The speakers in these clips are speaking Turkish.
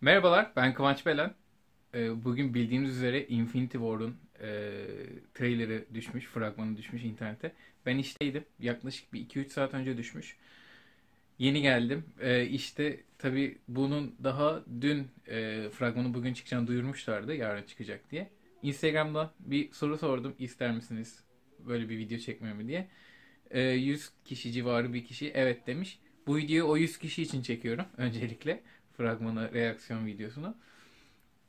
Merhabalar, ben Kıvanç Belen. Bugün bildiğiniz üzere Infinity War'un trailer'ı düşmüş, fragmanı düşmüş internete. Ben işteydim. Yaklaşık bir 2-3 saat önce düşmüş. Yeni geldim. İşte tabii bunun daha dün fragmanı bugün çıkacağını duyurmuşlardı, yarın çıkacak diye. Instagram'da bir soru sordum, ister misiniz böyle bir video çekmemi diye. 100 kişi civarı bir kişi evet demiş. Bu videoyu o 100 kişi için çekiyorum öncelikle. Fragmanı, reaksiyon videosunu.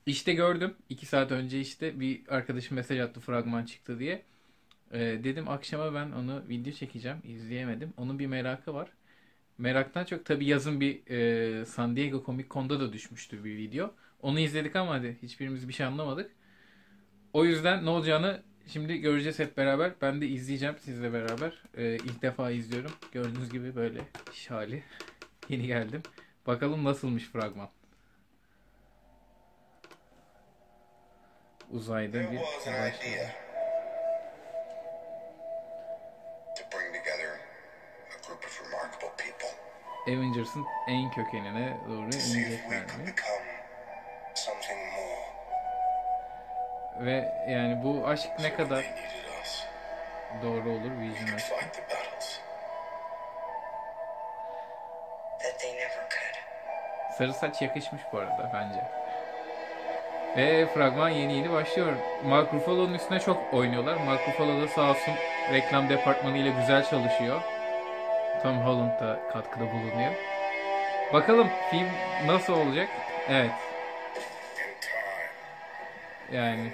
İşte gördüm. 2 saat önce işte bir arkadaşım mesaj attı fragman çıktı diye. Dedim akşama ben onu video çekeceğim. İzleyemedim. Onun bir merakı var. Meraktan çok tabii yazın bir San Diego Comic Con'da da düşmüştü bir video. Onu izledik ama hadi hiçbirimiz bir şey anlamadık. O yüzden ne olacağını şimdi göreceğiz hep beraber. Ben de izleyeceğim sizle beraber. İlk defa izliyorum. Gördüğünüz gibi böyle şali. Yeni geldim. Bakalım nasılmış fragman. Uzayda bir savaş. Avengers'ın en kökenine doğru ineceklerdi. Ve yani bu aşk ne kadar doğru olur Vision aşkı. Sarı saç yakışmış bu arada bence. Ve fragman yeni başlıyor. Mark Ruffalo'nun üstüne çok oynuyorlar. Mark Ruffalo da sağ olsun reklam departmanı ile güzel çalışıyor. Tom Holland da katkıda bulunuyor. Bakalım film nasıl olacak? Evet. Yani.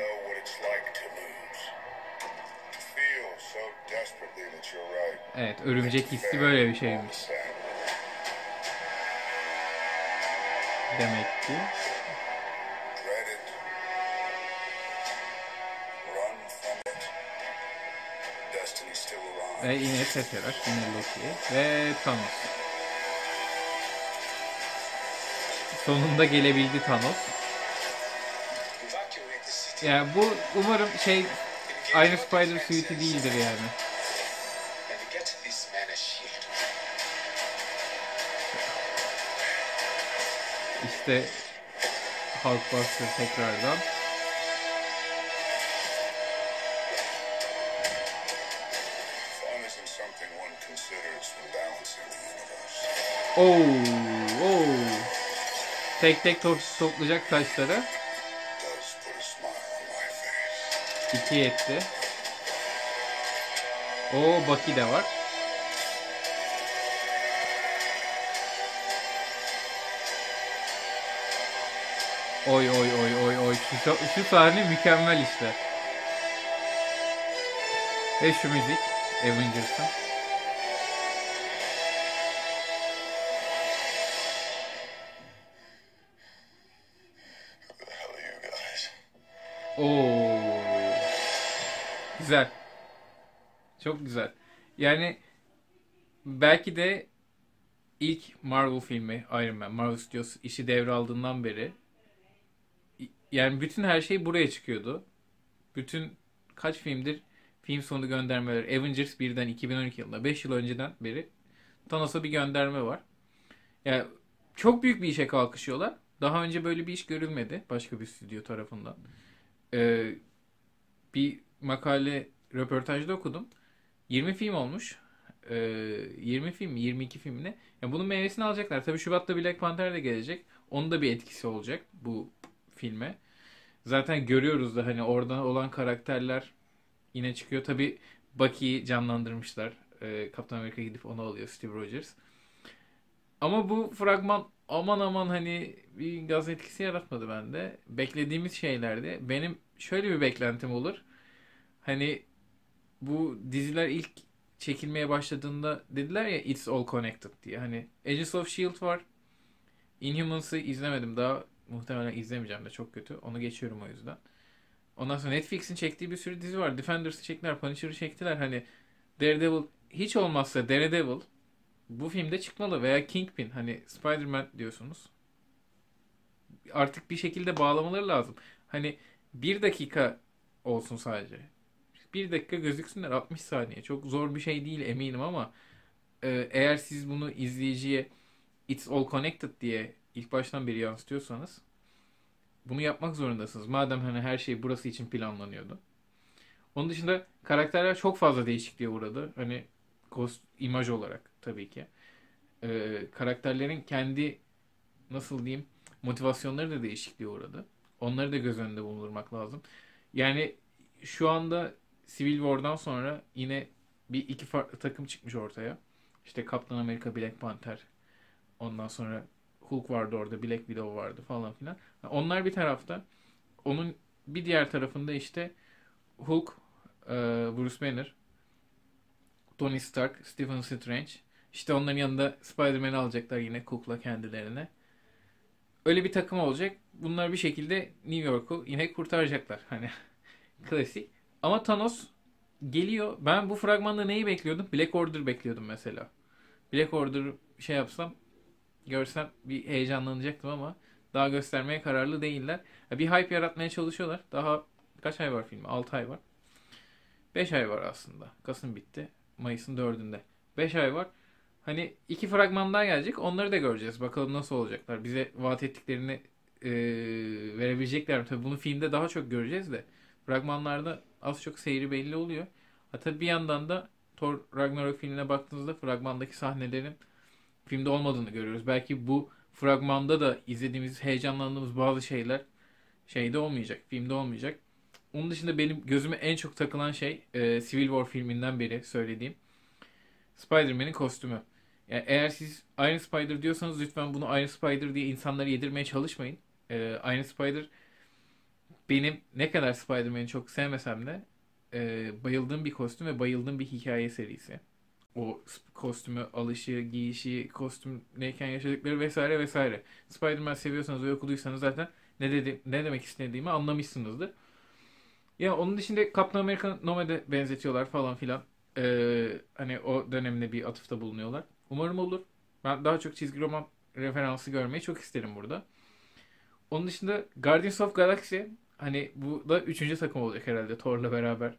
Evet, örümcek hissi böyle bir şeymiş. Demek ki. Ve yine tekrar yine Loki ve Thanos. Sonunda gelebildi Thanos. Yani bu umarım şey Iron Spider suite'i değildir yani. İşte Hulk bastı tekrardan. Tek tek toplayacak taşları. İki etti. Bucky de var. Oy. Şu sahne mükemmel işte. Ve şu müzik Avengers'ın. Güzel. Çok güzel. Yani belki de ilk Marvel filmi Iron Man, Marvel Studios işi devraldığından beri yani bütün her şey buraya çıkıyordu. Bütün kaç filmdir film sonu göndermeler. Avengers 1'den 2012 yılında 5 yıl önceden beri Thanos'a bir gönderme var. Yani çok büyük bir işe kalkışıyorlar. Daha önce böyle bir iş görülmedi başka bir stüdyo tarafından. Bir makale röportajda okudum. 20 film olmuş. 22 filmine. Yani bunun meyvesini alacaklar. Tabii Şubat'ta Black Panther de gelecek. Onun da bir etkisi olacak bu filme. Zaten görüyoruz da hani oradan olan karakterler yine çıkıyor. Tabii Bucky'yi canlandırmışlar. Captain America gidip onu alıyor Steve Rogers. Ama bu fragman aman hani bir gaz etkisi yaratmadı bende. Beklediğimiz şeylerdi. Benim şöyle bir beklentim olur. Hani bu diziler ilk çekilmeye başladığında dediler ya it's all connected diye. Hani Agents of S.H.I.E.L.D var. Inhumans'ı izlemedim daha. Muhtemelen izlemeyeceğim de çok kötü. Onu geçiyorum o yüzden. Ondan sonra Netflix'in çektiği bir sürü dizi var. Defenders'ı çektiler, Punisher'ı çektiler. Hani Daredevil, hiç olmazsa Daredevil bu filmde çıkmalı veya Kingpin. Hani Spider-Man diyorsunuz. Artık bir şekilde bağlamaları lazım. Hani bir dakika olsun sadece. Bir dakika gözüksünler 60 saniye. Çok zor bir şey değil eminim ama eğer siz bunu izleyiciye it's all connected diye ilk baştan beri yansıtıyorsanız bunu yapmak zorundasınız. Madem hani her şey burası için planlanıyordu. Onun dışında karakterler çok fazla değişikliğe uğradı. Hani imaj olarak tabii ki. Karakterlerin kendi nasıl diyeyim motivasyonları da değişikliğe uğradı. Onları da göz önünde bulundurmak lazım. Yani şu anda Civil War'dan sonra yine bir iki farklı takım çıkmış ortaya. İşte Captain America, Black Panther. Ondan sonra Hulk vardı orada, Black Widow vardı falan filan. Onlar bir tarafta. Onun bir diğer tarafında işte Hulk, Bruce Banner, Tony Stark, Stephen Strange. İşte onların yanında Spider-Man'i alacaklar yine Hulk'la kendilerine. Öyle bir takım olacak. Bunlar bir şekilde New York'u yine kurtaracaklar. Hani klasik. Ama Thanos geliyor. Ben bu fragmanda neyi bekliyordum? Black Order bekliyordum mesela. Black Order şey yapsam, görsem bir heyecanlanacaktım ama daha göstermeye kararlı değiller. Bir hype yaratmaya çalışıyorlar. Daha kaç ay var filmi? 6 ay var. 5 ay var aslında. Kasım bitti. Mayıs'ın 4'ünde. 5 ay var. Hani iki fragman daha gelecek. Onları da göreceğiz. Bakalım nasıl olacaklar. Bize vaat ettiklerini verebilecekler mi? Tabii bunu filmde daha çok göreceğiz de. Fragmanlarda az çok seyri belli oluyor. Tabii bir yandan da Thor Ragnarok filmine baktığınızda fragmandaki sahnelerin filmde olmadığını görüyoruz. Belki bu fragmanda da izlediğimiz, heyecanlandığımız bazı şeyler şeyde olmayacak. Filmde olmayacak. Onun dışında benim gözüme en çok takılan şey Civil War filminden beri söylediğim Spider-Man'in kostümü. Yani eğer siz Iron Spider diyorsanız lütfen bunu Iron Spider diye insanlara yedirmeye çalışmayın. Iron Spider benim ne kadar Spider-Man'i çok sevmesem de bayıldığım bir kostüm ve bayıldığım bir hikaye serisi. O kostümü alışı, giyişi, kostümleyken yaşadıkları vesaire vesaire. Spider-Man seviyorsanız ve okuduysanız zaten ne demek istediğimi anlamışsınızdır. Ya onun dışında Captain America Nomad'e benzetiyorlar falan filan. Hani o dönemde bir atıfta bulunuyorlar. Umarım olur. Ben daha çok çizgi roman referansı görmeyi çok isterim burada. Onun dışında Guardians of Galaxy, hani bu da 3. takım olacak herhalde Thor'la beraber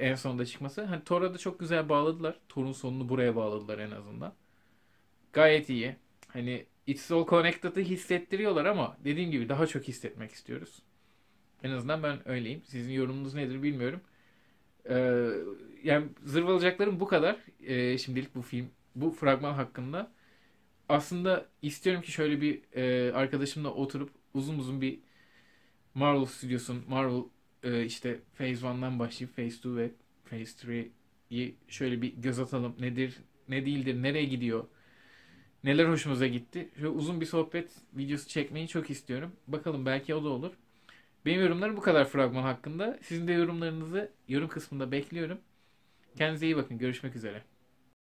en sonunda çıkması. Hani Thor'a da çok güzel bağladılar. Thor'un sonunu buraya bağladılar en azından. Gayet iyi. Hani It's All Connected'ı hissettiriyorlar ama dediğim gibi daha çok hissetmek istiyoruz. En azından ben öyleyim. Sizin yorumunuz nedir bilmiyorum. Yani zırvalayacaklarım bu kadar. Şimdilik bu film, bu fragman hakkında. Aslında istiyorum ki şöyle bir arkadaşımla oturup uzun uzun bir Marvel Studios'un, Marvel işte Phase 1'dan başlayıp Phase 2 ve Phase 3'yi şöyle bir göz atalım. Nedir, ne değildir, nereye gidiyor, neler hoşumuza gitti. Şöyle uzun bir sohbet videosu çekmeyi çok istiyorum. Bakalım belki o da olur. Benim yorumlarım bu kadar fragman hakkında. Sizin de yorumlarınızı yorum kısmında bekliyorum. Kendinize iyi bakın. Görüşmek üzere.